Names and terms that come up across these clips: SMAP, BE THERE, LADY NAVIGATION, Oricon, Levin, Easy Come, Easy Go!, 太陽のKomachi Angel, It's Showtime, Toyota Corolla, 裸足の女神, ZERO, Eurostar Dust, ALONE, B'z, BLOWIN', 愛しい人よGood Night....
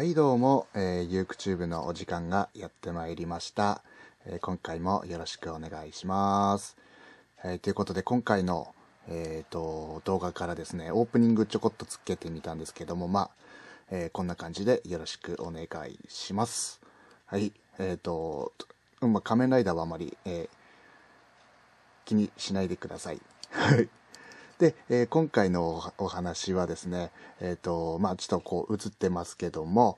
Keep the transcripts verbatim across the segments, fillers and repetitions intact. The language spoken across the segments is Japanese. はいどうも、えー、YouTube のお時間がやってまいりました、えー、今回もよろしくお願いします、えー、ということで今回の、えー、と動画からですねオープニングちょこっとつけてみたんですけどもまあ、えー、こんな感じでよろしくお願いしますはいえーと、まあ、仮面ライダーはあまり、えー、気にしないでくださいはいで、えー、今回のお話はですね、えっと、まあちょっとこう映ってますけども、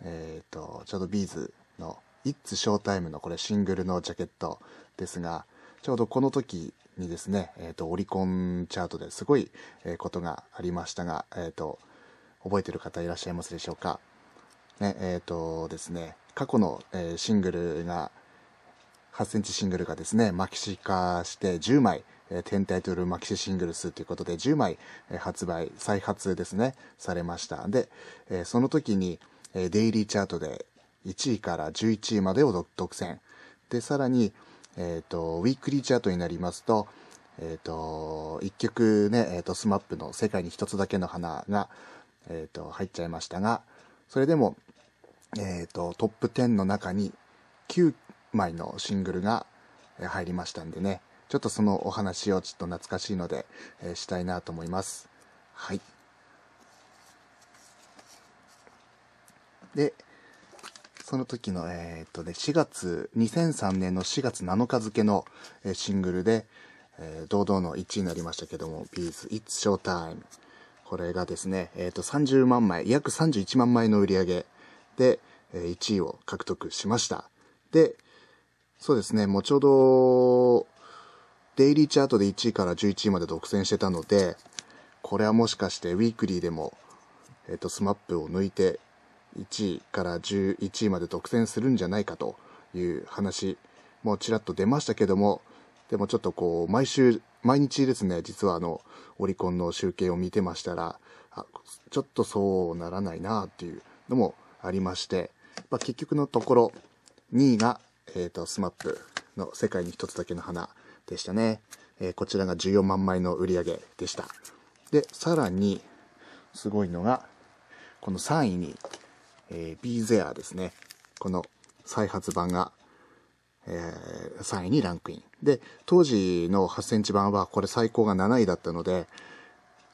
えっと、ちょうどビーズの It's Showtime のこれシングルのジャケットですが、ちょうどこの時にですね、えっと、オリコンチャートですごいことがありましたが、えっと、覚えてる方いらっしゃいますでしょうか。ね、えっとですね、過去のシングルが、はちセンチシングルがですね、マキシ化してじゅうまい、テンタイトルマキシシングルスということでじゅうまい発売、再発ですね、されました。で、その時にデイリーチャートでいちいからじゅういちいまでを独占。で、さらに、えっと、ウィークリーチャートになりますと、えっと、いっきょくね、えっと、スマップの世界に一つだけの花が、えっと、入っちゃいましたが、それでも、えっと、トップテンの中にきゅうまいのシングルが入りましたんでね、ちょっとそのお話をちょっと懐かしいので、えー、したいなと思います。はい。で、その時の、えー、っとね、しがつ、にせんさんねんのしがつなのか付の、えー、シングルで、えー、堂々のいちいになりましたけども、ビーズ It's Showtime。これがですね、えー、っとさんじゅうまんまい、約さんじゅういちまんまいの売り上げで、えー、いちいを獲得しました。で、そうですね、もうちょうど、デイリーチャートでいちいからじゅういちいまで独占してたので、これはもしかしてウィークリーでも、えっと、スマップを抜いていちいからじゅういちいまで独占するんじゃないかという話もちらっと出ましたけども、でもちょっとこう、毎週、毎日ですね、実はあの、オリコンの集計を見てましたら、あ、ちょっとそうならないなっていうのもありまして、まあ、結局のところ、にいが、えっと、スマップの世界に一つだけの花、でしたね、えー、こちらがじゅうよんまんまいの売り上げでした。で、さらにすごいのがこのさんいに、えー、ビー THERE ですね。この再発版が、えー、さんいにランクインで、当時のはちセンチ版はこれ最高がなないだったので、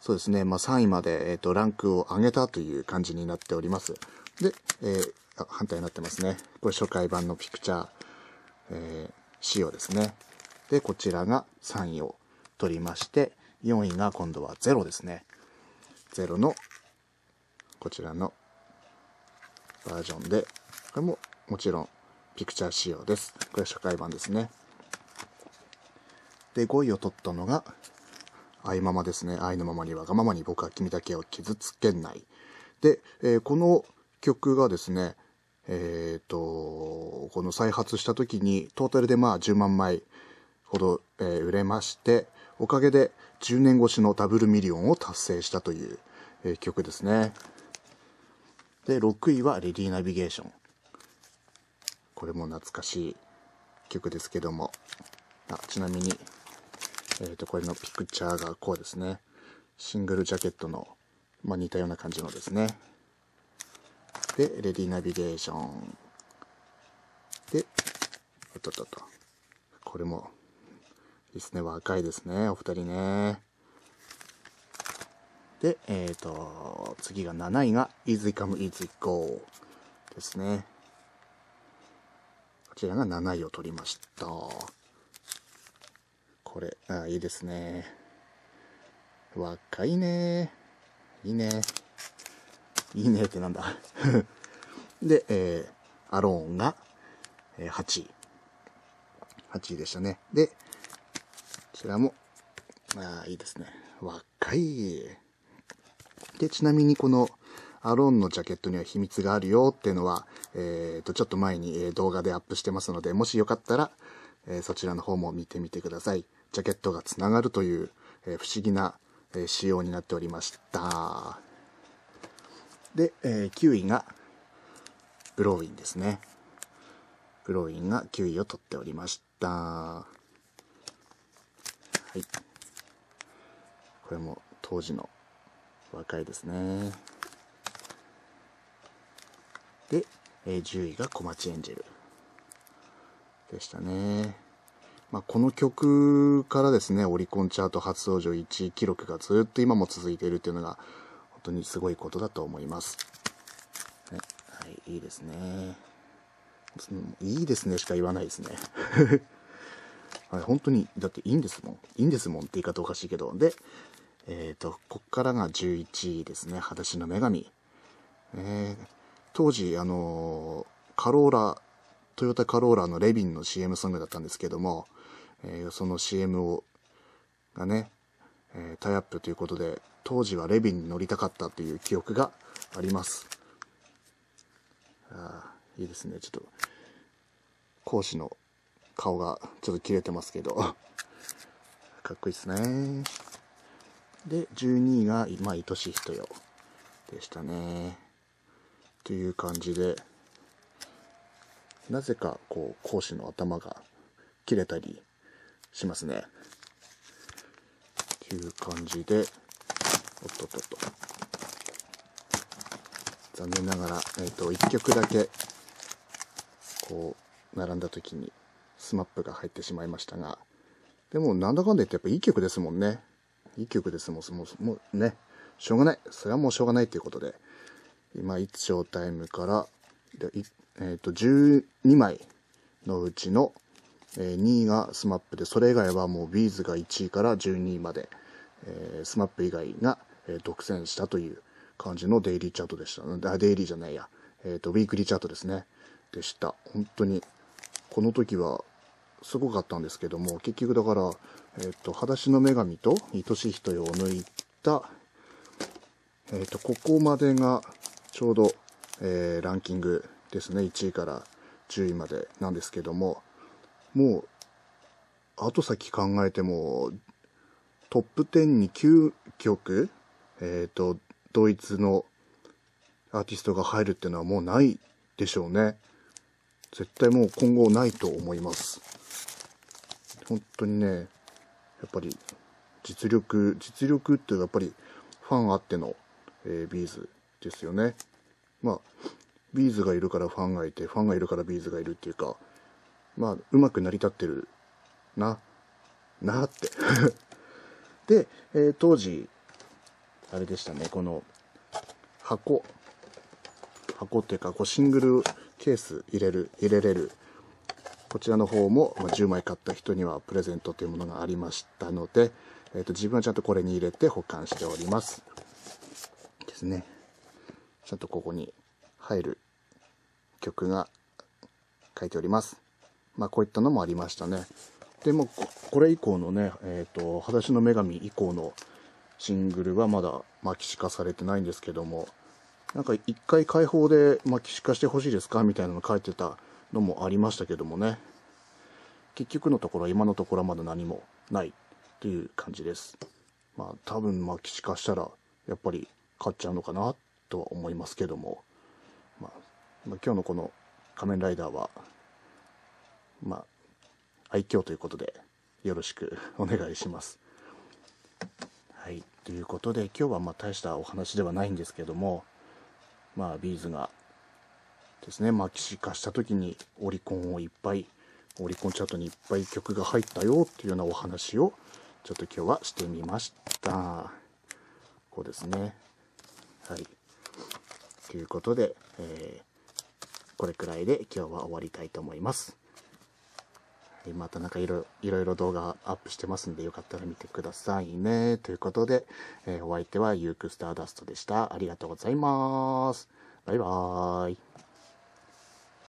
そうですね、まあ、さんいまで、えー、とランクを上げたという感じになっております。で、えー、あ、反対になってますね。これ初回版のピクチャー、えー、仕様ですね。で、こちらがさんいを取りまして、よんいが今度はゼロですね。ゼロの、こちらのバージョンで、これももちろんピクチャー仕様です。これは初回版ですね。で、ごいを取ったのが、愛ママですね。愛のままにわがままに僕は君だけを傷つけない。で、えー、この曲がですね、えっと、この再発した時に、トータルでまあじゅうまんまい、ほど、えー、売れまして、おかげでじゅうねんごしのダブルミリオンを達成したという、えー、曲ですね。で、ろくいはレディーナビゲーション。これも懐かしい曲ですけども。あ、ちなみに、えっと、これのピクチャーがこうですね。シングルジャケットの、まあ、似たような感じのですね。で、レディーナビゲーション。で、おっとっとっと。これも、いいですね。若いですね。お二人ね。で、えっと、次がなないが Easy Come, Easy Go ですね。こちらがなないを取りました。これ、あ、いいですね。若いね。いいね。いいねってなんだ。で、えー、アローンがはちい。はちいでしたね。で、こちらも、ああ、いいですね。若い。で、ちなみにこのアローンのジャケットには秘密があるよっていうのは、えっと、ちょっと前に動画でアップしてますので、もしよかったら、えー、そちらの方も見てみてください。ジャケットがつながるという、えー、不思議な、えー、仕様になっておりました。で、えー、きゅういが、ブローインですね。ブローインがきゅういを取っておりました。はい、これも当時の若いですね。で、えー、じゅういが小町エンジェルでしたね。まあ、この曲からですね、オリコンチャート初登場いちい記録がずっと今も続いているというのが本当にすごいことだと思います。ね、はい、いいですね。いいですねしか言わないですね。はい、本当に、だっていいんですもん。いいんですもんって言い方おかしいけど。で、えっと、こっからがじゅういちいですね。裸足の女神。えー、当時、あのー、カローラ、トヨタカローラのレビンの シーエム ソングだったんですけども、えー、その シーエム をがね、えー、タイアップということで、当時はレビンに乗りたかったという記憶があります。あー、いいですね。ちょっと、講師の顔がちょっと切れてますけど、かっこいいですね。で、じゅうにいが、まあ、愛しい人よ。でしたね。という感じで、なぜか、こう、講師の頭が切れたりしますね。という感じで、おっとっとっと。残念ながら、えっと、いっきょくだけ、こう、並んだ時に、スマップ が入ってしまいましたが、でも、なんだかんだ言って、やっぱいい曲ですもんね。いい曲ですもん、もう、もうね、しょうがない。それはもうしょうがないということで、今、It's Showtime から、でえっとじゅうにまいのうちのにいが スマップ で、それ以外はもう ビーズ がいちいからじゅうにいまで、えー、スマップ 以外が独占したという感じのデイリーチャートでした。あ、デイリーじゃないや。えっと、ウィークリーチャートですね。でした。本当に、この時はすごかったんですけども、結局だから、えっと、裸足の女神と愛しい人よを抜いた、えっと、ここまでがちょうど、えー、ランキングですね。いちいからじゅういまでなんですけども、もう、後先考えても、トップじゅうにきゅうきょく、えっと、ドイツのアーティストが入るっていうのはもうないでしょうね。絶対もう今後ないと思います。本当にね、やっぱり実力、実力っていうのはやっぱりファンあっての、えー、ビーズですよね。まあ、ビーズがいるからファンがいて、ファンがいるからビーズがいるっていうか、まあ、うまく成り立ってるな、なーって。で、えー、当時、あれでしたね、この箱、箱っていうか、こうシングルケース入れる、入れれる、こちらの方も、まあ、じゅうまい買った人にはプレゼントというものがありましたので、えーと、自分はちゃんとこれに入れて保管しております。ですね。ちゃんとここに入る曲が書いております。まあこういったのもありましたね。でもこれ以降のね、えっと、裸足の女神以降のシングルはまだマキシ化されてないんですけども、なんか一回開放でマキシ化してほしいですかみたいなの書いてたのもありましたけどもね。結局のところ、今のところはまだ何もないという感じです。まあ多分マキシ化したらやっぱり買っちゃうのかなとは思いますけども、まあ、まあ、今日のこの仮面ライダーは、まあ、愛嬌ということでよろしくお願いします。はい、ということで今日はまあ大したお話ではないんですけども、まあ、ビーズがですね、まあ、マキシ化した時にオリコンをいっぱい、オリコンチャートにいっぱい曲が入ったよっていうようなお話をちょっと今日はしてみました。こうですね。はい。ということで、えー、これくらいで今日は終わりたいと思います。またなんかいろいろ動画アップしてますんで、よかったら見てくださいね。ということで、えー、お相手はユークスターダストでした。ありがとうございます。バイバーイ。